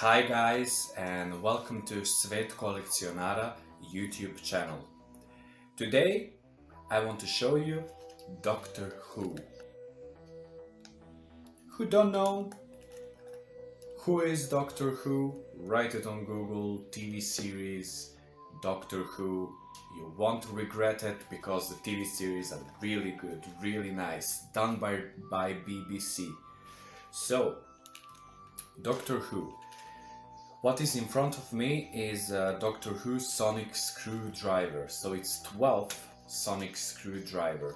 Hi guys, and welcome to Svet Kolekcionara YouTube channel. Today I want to show you Doctor Who. Who don't know who is Doctor Who? Write it on Google, TV series, Doctor Who. You won't regret it because the TV series are really good, really nice, done by BBC. So, Doctor Who. What is in front of me is Doctor Who Sonic Screwdriver, so it's 12th Sonic Screwdriver.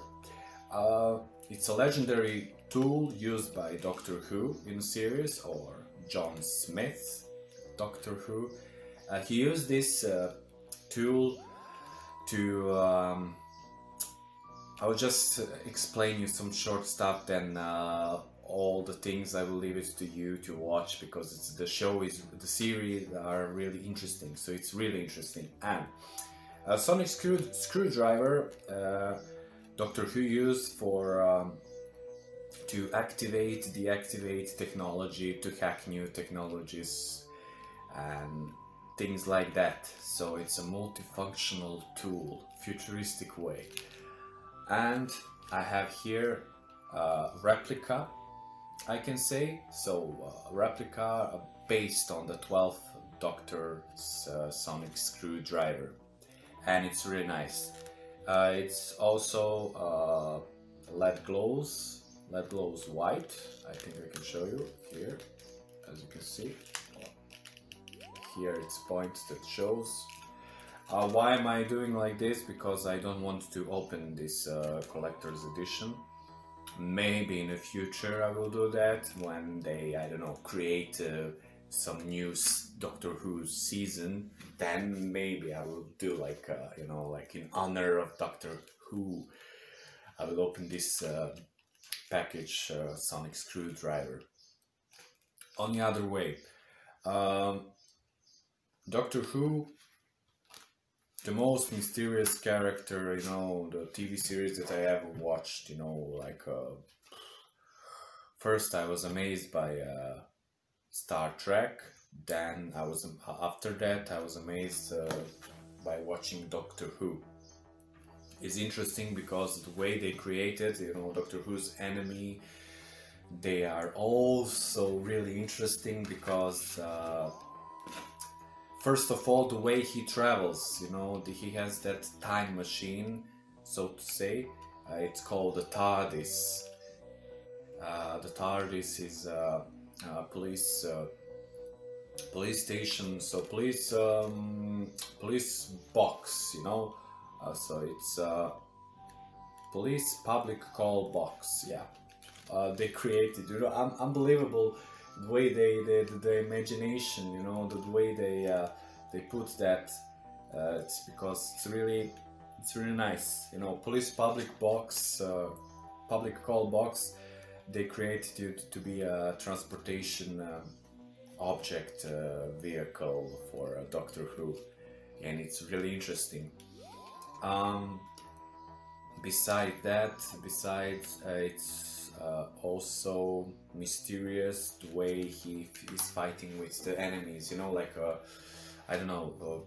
It's a legendary tool used by Doctor Who in a series, or John Smith's Doctor Who. He used this tool to... I'll just explain you some short stuff, then all the things I will leave it to you to watch, because it's, the series are really interesting, so it's really interesting. And Sonic Screwdriver Doctor Who used for to activate, deactivate technology, to hack new technologies and things like that. So it's a multifunctional tool, futuristic way. And I have here a replica, I can say, so replica based on the 12th Doctor's Sonic Screwdriver, and it's really nice. It's also lead glows white. I think I can show you here, as you can see. Here it's points that shows. Why am I doing like this? Because I don't want to open this collector's edition. Maybe in the future I will do that when they, I don't know, create some new Doctor Who season. Then maybe I will do like, you know, like in honor of Doctor Who, I will open this package Sonic Screwdriver. On the other way, Doctor Who, the most mysterious character, you know, the TV series that I ever watched, you know, like, first I was amazed by Star Trek, then I was, after that I was amazed by watching Doctor Who. It's interesting because the way they created, you know, Doctor Who's enemy, they are also really interesting because... First of all, the way he travels, you know, he has that time machine, so to say. It's called the TARDIS. The TARDIS is a police station, so police box, you know. So it's police public call box, yeah. They created, you know, unbelievable. The way the imagination, you know, the way they put that, it's because it's really nice, you know. Police public box, public call box, they created it to be a transportation object, vehicle for Doctor Who, and it's really interesting. Besides, it's also mysterious the way he is fighting with the enemies, you know, like, I don't know,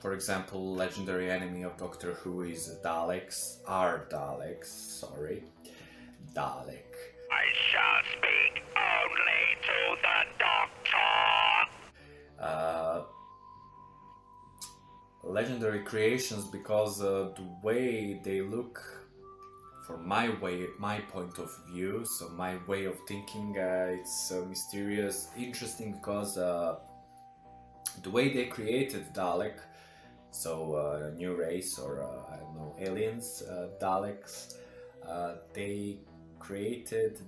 for example, legendary enemy of Doctor Who is Daleks, Dalek. I shall speak only to the Doctor! Legendary creations, because the way they look, from my point of view, so my way of thinking, it's mysterious, interesting, because the way they created Dalek, so a new race, or I don't know, aliens, Daleks, they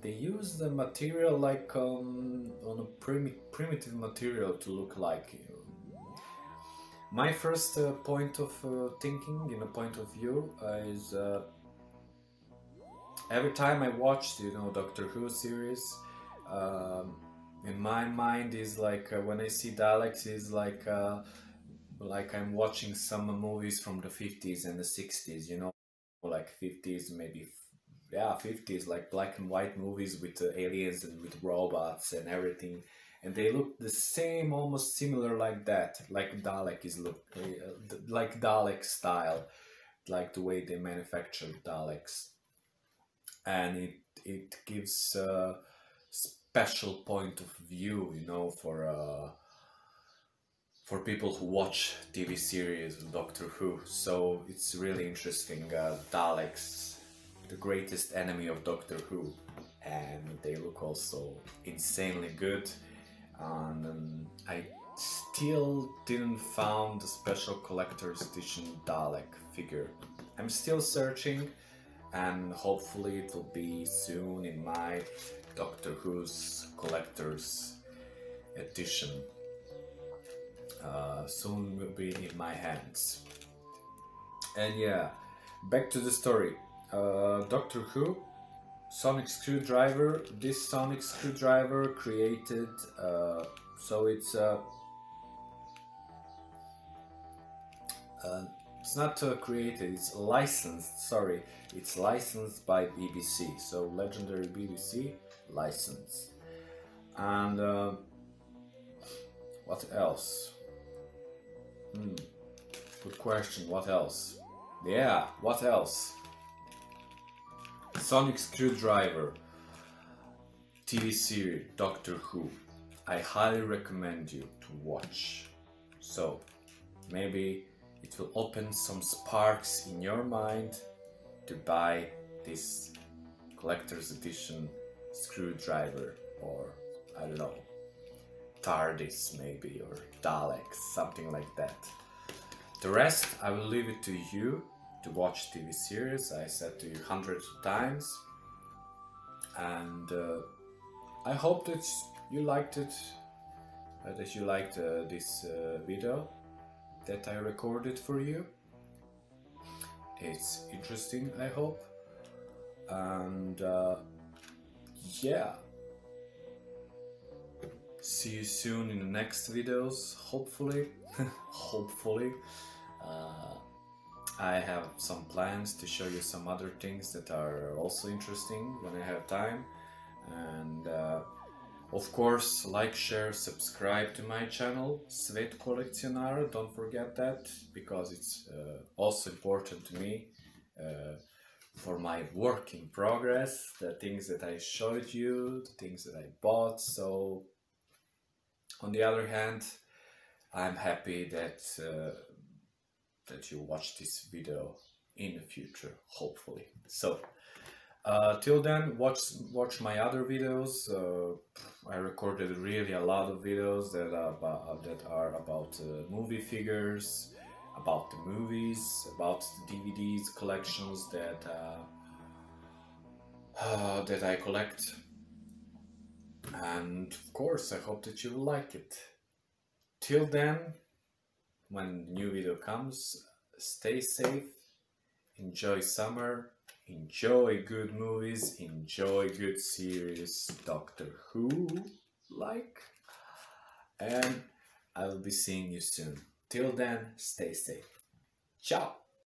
used the material like on a primitive material to look like. My first point of thinking, you know, point of view, is every time I watched, you know, Doctor Who series, in my mind is like, when I see Daleks, is like I'm watching some movies from the 50s and the 60s, you know, like 50s, maybe, yeah, 50s, like black and white movies with aliens and with robots and everything. and they look the same, almost similar like that, like Dalek is like Dalek style, like the way they manufactured Daleks, and it gives a special point of view, you know, for people who watch TV series Doctor Who. So it's really interesting. Daleks, the greatest enemy of Doctor Who, and they look also insanely good. I still didn't find the special collector's edition Dalek figure. I'm still searching, and hopefully it will be soon in my Doctor Who's collector's edition. Soon will be in my hands. And yeah, back to the story. Doctor Who, Sonic Screwdriver. This Sonic Screwdriver created, so it's not created, it's licensed, sorry, it's licensed by BBC, so legendary BBC license. And what else? Good question, what else? Yeah, what else? Sonic Screwdriver TV series Doctor Who. I highly recommend you to watch. So maybe it will open some sparks in your mind to buy this collector's edition screwdriver, or I don't know, TARDIS maybe, or Daleks, something like that. The rest I will leave it to you to watch TV series. I said to you hundreds of times, and I hope that you liked it, that you liked this video that I recorded for you. It's interesting, I hope, and yeah, see you soon in the next videos, hopefully. Hopefully. I have some plans to show you some other things that are also interesting when I have time. And of course, like, share, subscribe to my channel Svet Kolekcionara, don't forget that, because it's also important to me for my work in progress, the things that I showed you, the things that I bought. So on the other hand, I'm happy that that you watch this video in the future, hopefully. So till then, watch my other videos. I recorded really a lot of videos that are about movie figures, about the movies, about the DVDs collections that that I collect. And of course, I hope that you will like it. Till then, when the new video comes, stay safe, enjoy summer, enjoy good movies, enjoy good series Doctor Who, like, and I'll be seeing you soon. Till then, stay safe. Ciao!